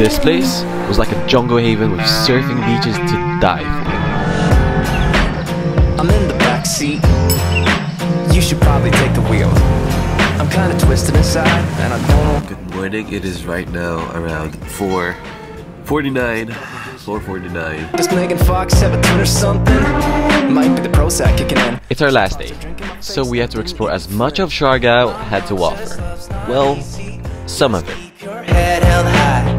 This place was like a jungle haven with surfing beaches to dive in. I'm in the backseat. You should probably take the wheel. I'm kind of twisted inside and I don't know. Good morning, it is right now around 4:49. 4:49. Does Megan Fox have a tune or something? Might be the Prozac kicking in. It's our last day, so we had to explore as much of Siargao had to offer. Well, some of it. Your head held high.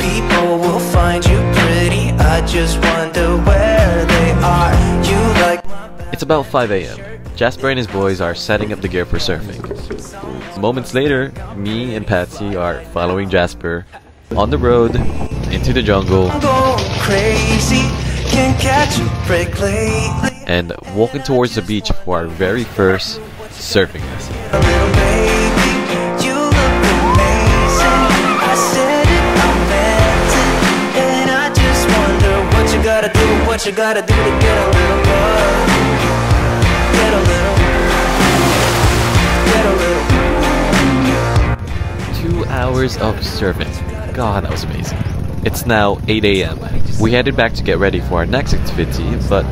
People will find you pretty. I just wonder where they are. You like. It's about 5 a.m. Jasper and his boys are setting up the gear for surfing. Moments later, me and Patsy are following Jasper on the road into the jungle. Crazy, can't catch a break lately. And walking towards the beach for our very first surfing lesson. What you gotta do to get a little love. Get a little. 2 hours of surfing. God, that was amazing. It's now 8 a.m. We headed back to get ready for our next activity, but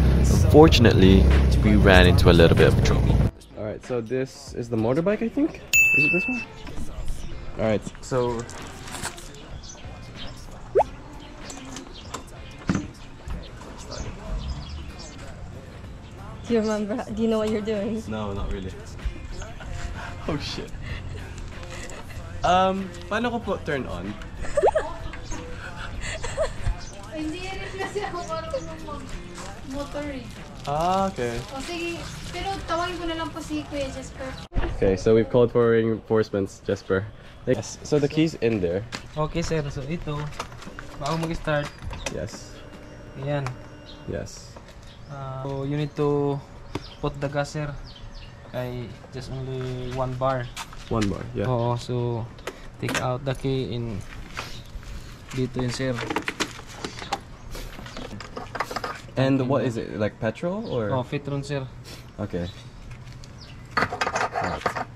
unfortunately, we ran into a little bit of trouble. Alright, so this is the motorbike, I think? Is it this one? Alright, so... Do you remember? Do you know what you're doing? No, not really. Oh shit. Paano ko po turn on? Hindi rin kasi ako marunong mag-motor eh. Ah, okay. O sige, pero tawagin ko na lang po si Kuya Jasper. Okay, so we've called for reinforcements, Jasper. Yes, so the key's in there. Okay, sir. So ito, bago mag-start. Yes. Ayan. Yes. So you need to put the gas, sir. Kay just only one bar. One bar, yeah. Oo, so take out the key in dito yun, sir. And what is it, like petrol or? Oh, Petron, sir. Okay.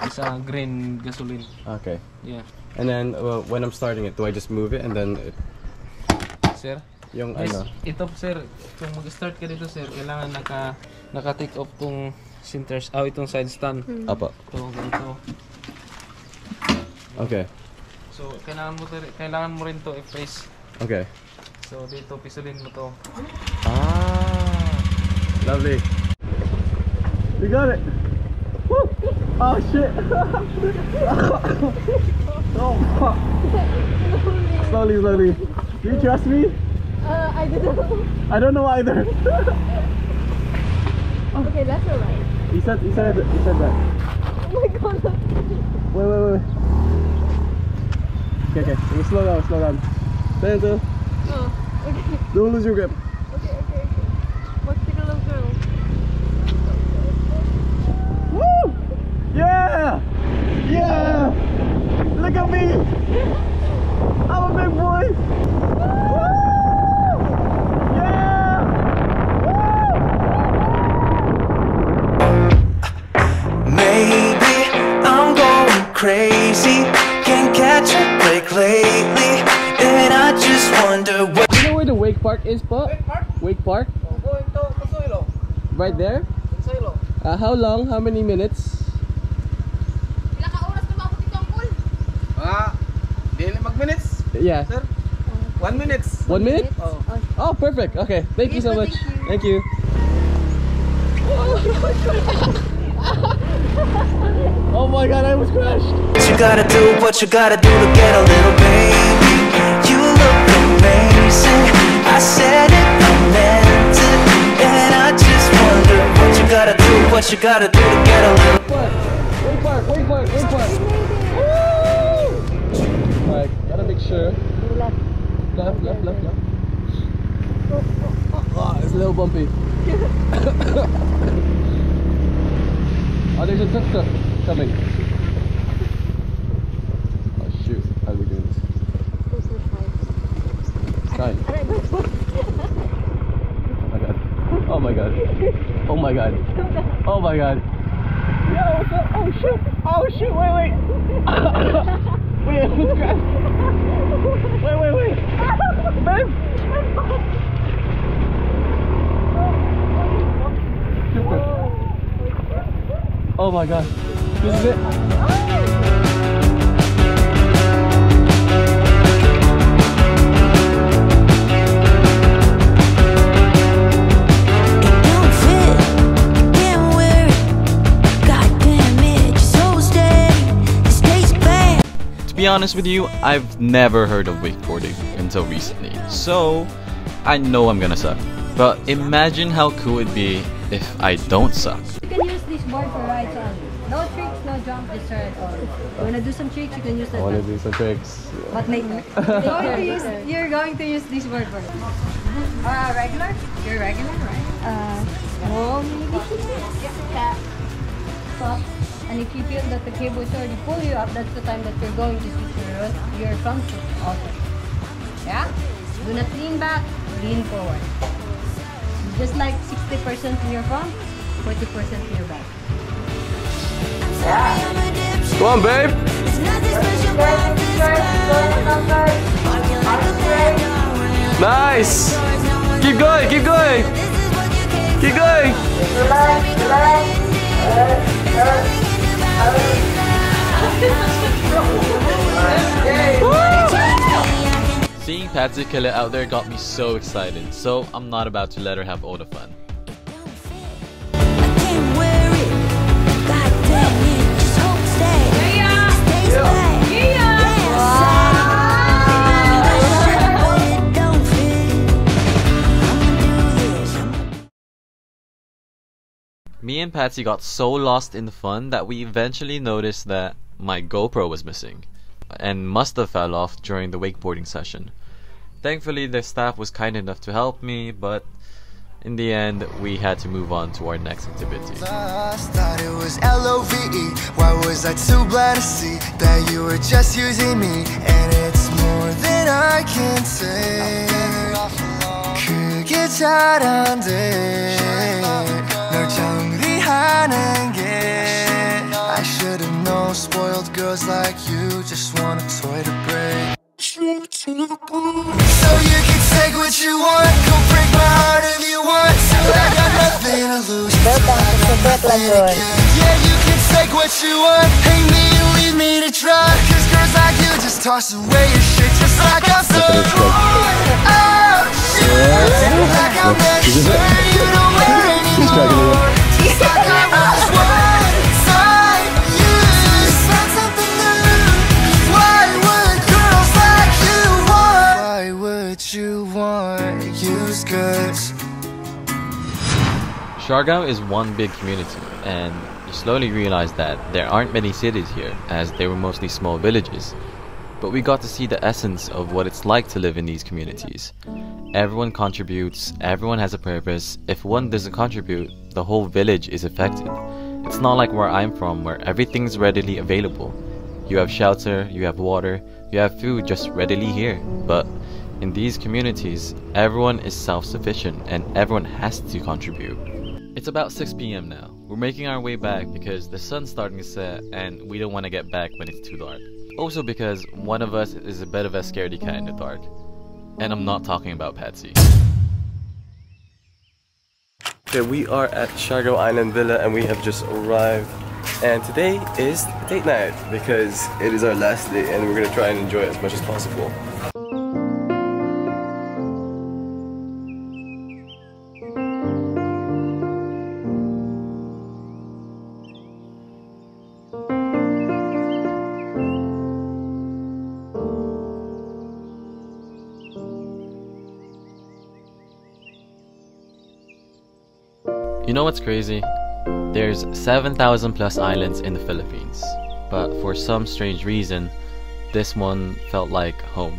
It's a green gasoline. Okay. Yeah. And then when I'm starting it, do I just move it and then it... Sir? Yung yes, ano? Ito, sir. Kung mag-start ka dito, sir, kailangan naka-take off tong centers. Oh, itong side stand. Apa. Ito, ganito. Okay. So, kailangan mo rin to i-press. Okay. So, dito, pisulin mo to. Ah, lovely. We got it. Woo! Oh, shit. Oh, fuck. Slowly, slowly. Do you trust me? I don't know. I don't know either. Oh. Okay, that's alright. He said that. Oh my god. Wait. Okay. Slow down. Then two. Oh. Okay. Don't lose your grip. Okay. What's the little girl? Woo! Yeah! Look at me! I'm a big boy! Woo! Yeah! Woo! Maybe I'm going crazy. Can't catch a break lately. And I just wonder what. Do you know where the wake park is, Pa? Wake park? Right there? How long? How many minutes? Daily mag-minutes? Yeah. Sir? 1 minute. 1 minute? Oh, perfect. Okay. Thank you so much. Thank you. Oh my god, I was crashed. You gotta do what you gotta do to get a little baby. You look amazing. I said it, I meant it. And I just wonder what you gotta do to get a little. Wait, woo! Alright, gotta make sure. Left. Oh, it's a little bumpy. Oh, there's a tuk-tuk coming. Oh shoot, how do we do this? Time. Oh my god. Yo, what's up? Oh shoot, wait. Wait, wait. Babe! Super. Oh my gosh. This is it. To be honest with you, I've never heard of wakeboarding until recently, so I know I'm gonna suck. But imagine how cool it'd be if I don't suck. You can use this board for rides only. No tricks, no jump, this side at all. You wanna do some tricks, you can use that. I wanna do some tricks. But make you're going to use this board for regular? You're regular, right? Maybe. And if you feel that the cable is already pull you up, that's the time that you're going to switch your function also. Yeah? Do not lean back, lean forward. Just like 60% in your front, 40% in your back. Yeah. Come on, babe! Nice! Keep going, keep going! Keep going! Relax. Seeing Patsy kill it out there got me so excited, so I'm not about to let her have all the fun. Me and Patsy got so lost in the fun that we eventually noticed that my GoPro was missing and must have fell off during the wakeboarding session. Thankfully, the staff was kind enough to help me, but in the end, we had to move on to our next activity. Thought it was L-O-V-E. Why was I too blind to see that you were just using me? And it's more than I can say. Could get tired under. I should have known spoiled girls like you just want a toy to break. So you can take what you want, go break my heart if you want. I got nothing to lose. Yeah, you can take what you want, hang me and leave me to try. Cause girls like you just toss away your shit just like I'm so oh, shit. Like I'm not sure you don't wear anymore. Siargao is one big community, and you slowly realize that there aren't many cities here, as they were mostly small villages. But we got to see the essence of what it's like to live in these communities. Everyone contributes, everyone has a purpose. If one doesn't contribute, the whole village is affected. It's not like where I'm from, where everything's readily available. You have shelter, you have water, you have food just readily here. But in these communities, everyone is self-sufficient and everyone has to contribute. It's about 6 p.m. now. We're making our way back because the sun's starting to set and we don't want to get back when it's too dark. Also because one of us is a bit of a scaredy cat in the dark. And I'm not talking about Patsy. Okay, we are at Siargao Island Villa and we have just arrived. And today is date night because it is our last day and we're gonna try and enjoy it as much as possible. You know what's crazy? There's 7,000 plus islands in the Philippines, but for some strange reason, this one felt like home.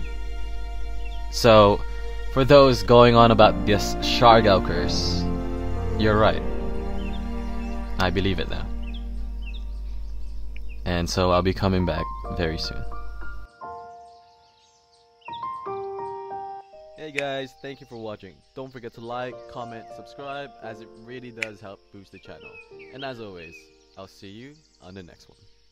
So, for those going on about this Siargao curse, you're right. I believe it now. And so I'll be coming back very soon. Hey guys, thank you for watching. Don't forget to like, comment, subscribe, as it really does help boost the channel. And as always, I'll see you on the next one.